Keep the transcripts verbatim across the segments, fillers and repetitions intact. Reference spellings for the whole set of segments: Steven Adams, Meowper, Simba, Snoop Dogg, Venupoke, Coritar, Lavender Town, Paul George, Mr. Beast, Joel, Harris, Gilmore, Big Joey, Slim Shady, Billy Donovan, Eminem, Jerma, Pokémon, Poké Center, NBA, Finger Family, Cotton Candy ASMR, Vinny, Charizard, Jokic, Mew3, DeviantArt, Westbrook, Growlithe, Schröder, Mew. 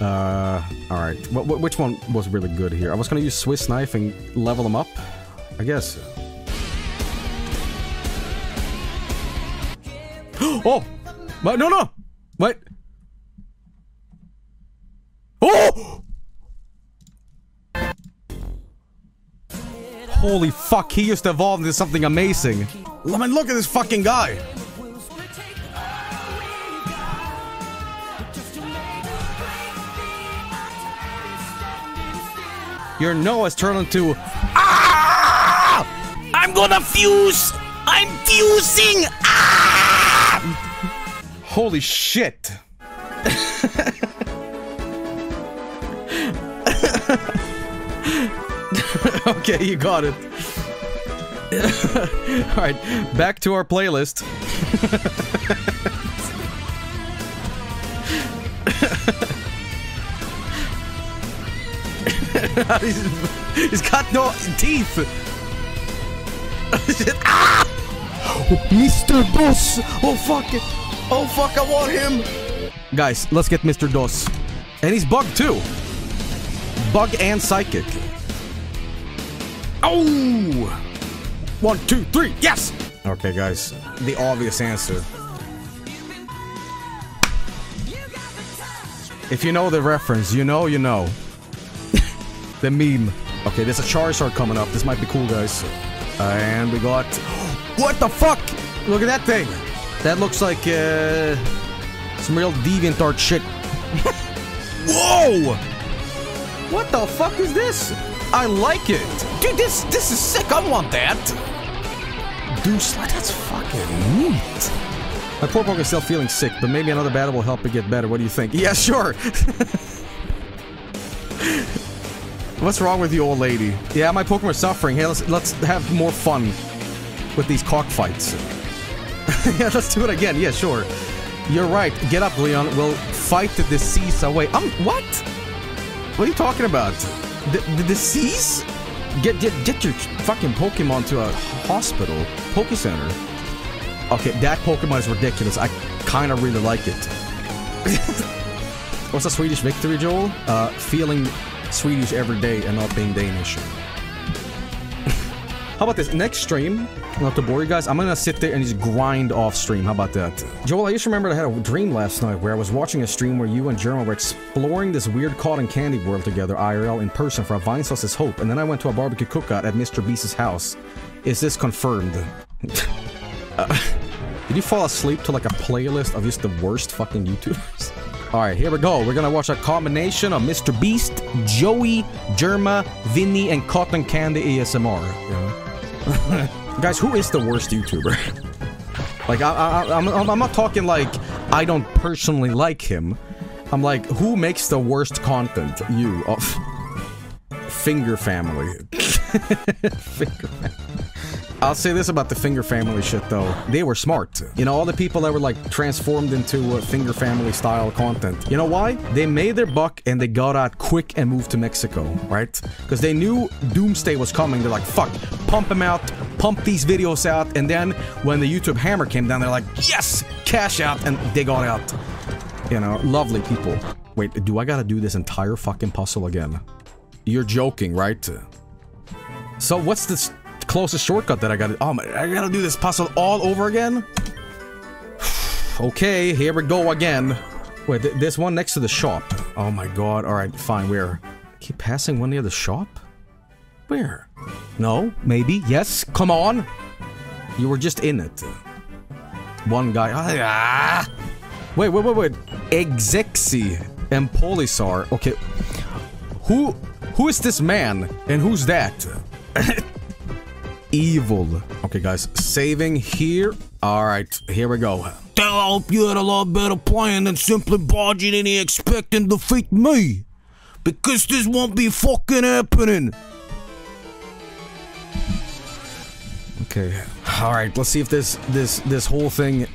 Uh, alright. Which one was really good here? I was gonna use Swiss Knife and level them up, I guess. Oh! What? No, no! What? Oh! Holy fuck, he just evolved into something amazing. I mean, look at this fucking guy! Your nose turned into... Ah! I'm gonna fuse! I'm fusing! Ah! Holy shit! Okay, you got it. Alright, back to our playlist. he's, he's got no teeth. Ah! Mister Boss! Oh fuck it! Oh fuck, I want him! Guys, let's get Mister Dos. And he's bug too! Bug and psychic. Oh! One, two, three, yes! Okay guys, the obvious answer. If you know the reference, you know you know. The meme. Okay, there's a Charizard coming up. This might be cool, guys. Uh, and we got... What the fuck? Look at that thing. That looks like uh, some real DeviantArt shit. Whoa! What the fuck is this? I like it. Dude, this this is sick. I want that. Deuce, that's fucking neat. My poor Poke is still feeling sick, but maybe another battle will help it get better. What do you think? Yeah, sure. What's wrong with you, old lady? Yeah, my Pokemon is suffering. Hey, let's let's have more fun with these cockfights. Yeah, let's do it again. Yeah, sure. You're right. Get up, Leon. We'll fight the disease away. Um, what? What are you talking about? The, the disease? Get get get your fucking Pokemon to a hospital, Poké Center. Okay, that Pokemon is ridiculous. I kind of really like it. What's a Swedish victory, Joel? Uh, feeling Swedish every day and not being Danish. How about this? Next stream, not to bore you guys, I'm gonna sit there and just grind off stream. How about that? Joel, I just remembered I had a dream last night where I was watching a stream where you and Jerma were exploring this weird cotton candy world together, I R L, in person for a Vine Sauce's Hope, and then I went to a barbecue cookout at Mister Beast's house. Is this confirmed? uh, did you fall asleep to like a playlist of just the worst fucking YouTubers? Alright, here we go. We're gonna watch a combination of Mister Beast, Joey, Jerma, Vinny, and Cotton Candy A S M R. Yeah. Guys, who is the worst YouTuber? Like, I, I, I'm, I'm not talking like I don't personally like him. I'm like, who makes the worst content? You. Oh, Finger Family. Finger Family. I'll say this about the Finger Family shit, though. They were smart. You know, all the people that were, like, transformed into uh, Finger Family-style content. You know why? They made their buck, and they got out quick and moved to Mexico, right? Because they knew Doomsday was coming. They're like, fuck, pump them out, pump these videos out. And then, when the YouTube hammer came down, they're like, yes, cash out, and they got out. You know, lovely people. Wait, do I gotta do this entire fucking puzzle again? You're joking, right? So, what's this... closest shortcut that I gotta- oh my- I gotta do this puzzle all over again? Okay, here we go again. Wait, th there's one next to the shop. Oh my god, alright, fine, where? Keep passing one near the shop? Where? No? Maybe? Yes? Come on! You were just in it. One guy- ah! Wait, wait, wait, wait. Exexy and Polisar. Okay. Who- who is this man? And who's that? Evil. Okay, guys, saving here. All right, here we go. Dale, I hope you had a lot better plan than simply barging in here expecting to defeat me, because this won't be fucking happening. Okay. All right. Let's see if this this this whole thing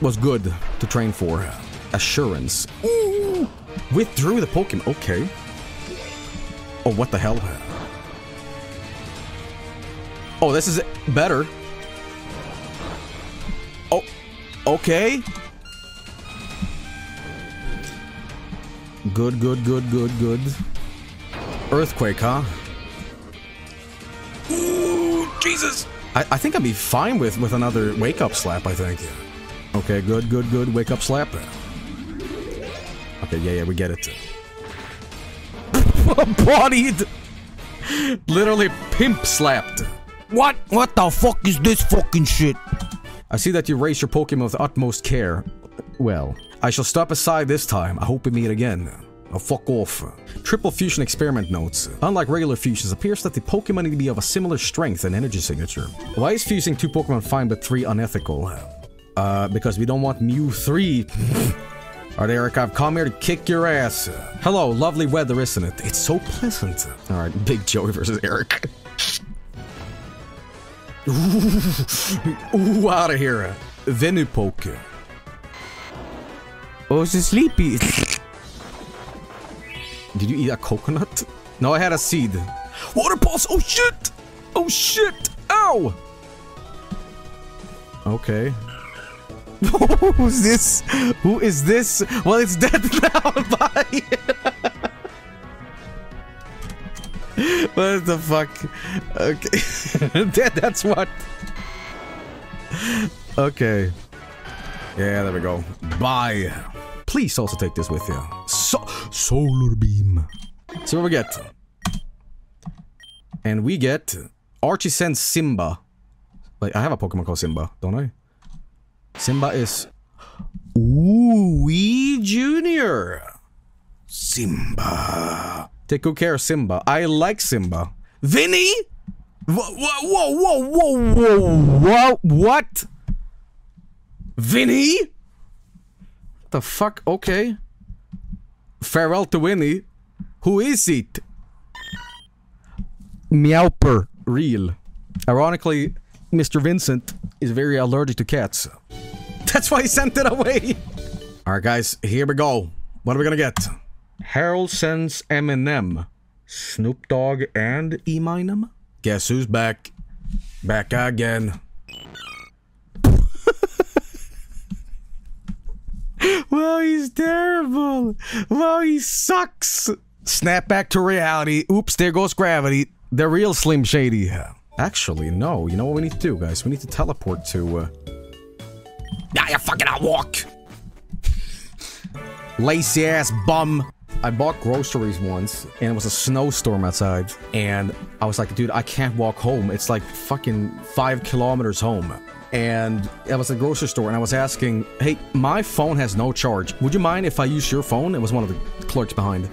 was good to train for. Assurance. Ooh. Withdrew the Pokemon. Okay. Oh, what the hell? Oh, this is better. Oh, okay. Good, good, good, good, good. Earthquake, huh? Ooh, Jesus! I, I think I'd be fine with, with another wake-up slap, I think. Okay, good, good, good. Wake-up slap. Okay, yeah, yeah, we get it. Bodied! Literally pimp slapped. What? What the fuck is this fucking shit? I see that you raise your Pokemon with utmost care. Well, I shall stop aside this time. I hope we meet again. Now fuck off. Triple fusion experiment notes. Unlike regular fusions, it appears that the Pokemon need to be of a similar strength and energy signature. Why is fusing two Pokemon fine but three unethical? Uh, because we don't want Mew three. Alright, Eric, I've come here to kick your ass. Hello, lovely weather, isn't it? It's so pleasant. Alright, Big Joey versus Eric. Ooh, ooh, out of here. Venupoke. Oh, it's sleepy. Did you eat a coconut? No, I had a seed. Water pulse! Oh shit! Oh shit! Ow! Okay. Who's this? Who is this? Well, it's dead now, buddy! What the fuck? Okay. Dead, that's what? Okay. Yeah, there we go. Bye. Please also take this with you. So Solar Beam. See what we get. And we get Archie sends Simba. Like, I have a Pokemon called Simba, don't I? Simba is... Ooh, wee Junior. Simba. Take good care of Simba. I like Simba. Vinny? Whoa, whoa, whoa, whoa, whoa, whoa, what? Vinny? The fuck? Okay. Farewell to Winnie. Who is it? Meowper. Real. Ironically, Mister Vincent is very allergic to cats. That's why he sent it away. Alright, guys, here we go. What are we gonna get? Harold sends Eminem, Snoop Dogg, and Eminem? Guess who's back? Back again. Wow, he's terrible. Wow, he sucks. Snap back to reality. Oops, there goes gravity. The real Slim Shady. Actually, no. You know what we need to do, guys? We need to teleport to... Uh... Yeah, you fucking out walk. Lacy ass bum. I bought groceries once, and it was a snowstorm outside. And I was like, dude, I can't walk home. It's like fucking five kilometers home. And I was at the grocery store, and I was asking, hey, my phone has no charge. Would you mind if I use your phone? It was one of the clerks behind.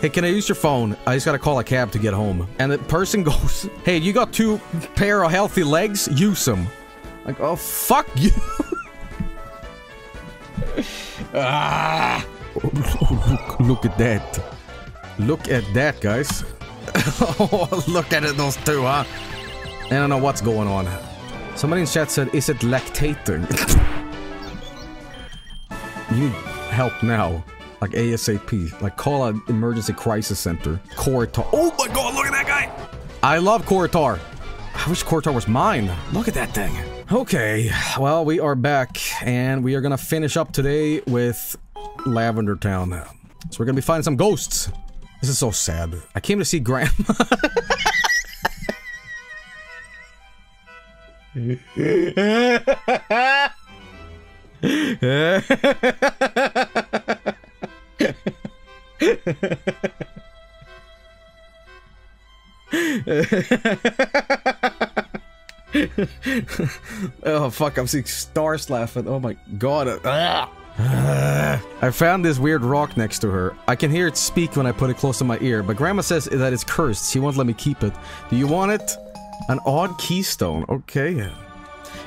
Hey, can I use your phone? I just gotta call a cab to get home. And the person goes, hey, you got two pair of healthy legs? Use them. Like, oh, fuck you. Ah! Oh, look, look at that. Look at that, guys. Oh, look at it, those two, huh? I don't know what's going on. Somebody in chat said, is it lactating? You help now. Like ASAP. Like call an emergency crisis center. Coritar. Oh my god, look at that guy! I love Coritar. I wish Coritar was mine. Look at that thing. Okay, well, we are back. And we are gonna finish up today with Lavender Town. So we're gonna be finding some ghosts. This is so sad. I came to see Grandma. Oh fuck, I'm seeing stars laughing. Oh my god. I found this weird rock next to her. I can hear it speak when I put it close to my ear, but Grandma says that it's cursed. She won't let me keep it. Do you want it? An odd keystone. Okay.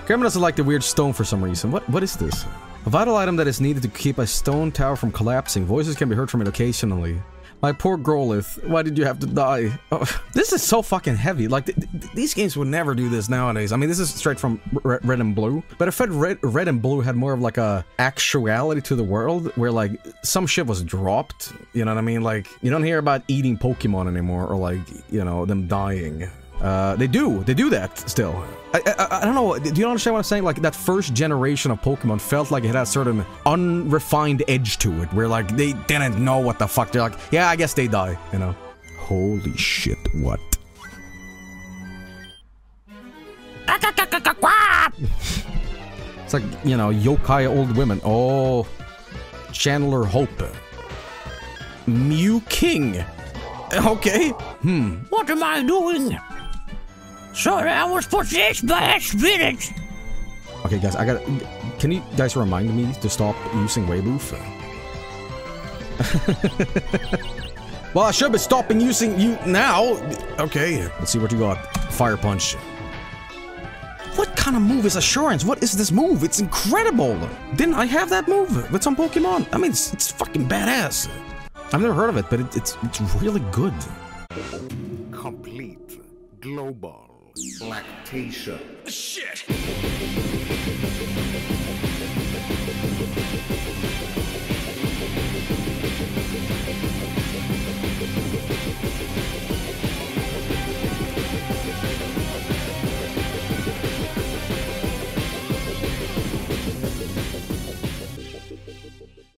Grandma doesn't like the weird stone for some reason. What? What is this? A vital item that is needed to keep a stone tower from collapsing. Voices can be heard from it occasionally. My poor Growlithe. Why did you have to die? Oh, this is so fucking heavy. Like, th th these games would never do this nowadays. I mean, this is straight from R Red and Blue. But if Red, Red and Blue had more of like a actuality to the world, where like, some shit was dropped. You know what I mean? Like, you don't hear about eating Pokemon anymore, or like, you know, them dying. Uh, they do. They do that still. I, I, I don't know. Do you understand what I'm saying? Like, that first generation of Pokemon felt like it had a certain unrefined edge to it, where, like, they didn't know what the fuck. They're like, yeah, I guess they die, you know? Holy shit, what? It's like, you know, yokai old women. Oh, Chandler Hope. Mew King. Okay. Hmm. What am I doing? Sorry, I was possessed by a spirit. Okay, guys, I gotta... Can you guys remind me to stop using Weiboof? Well, I should be stopping using you now. Okay, let's see what you got. Fire Punch. What kind of move is Assurance? What is this move? It's incredible. Didn't I have that move with some Pokemon? I mean, it's, it's fucking badass. I've never heard of it, but it, it's it's really good. Complete global lactation. Shit.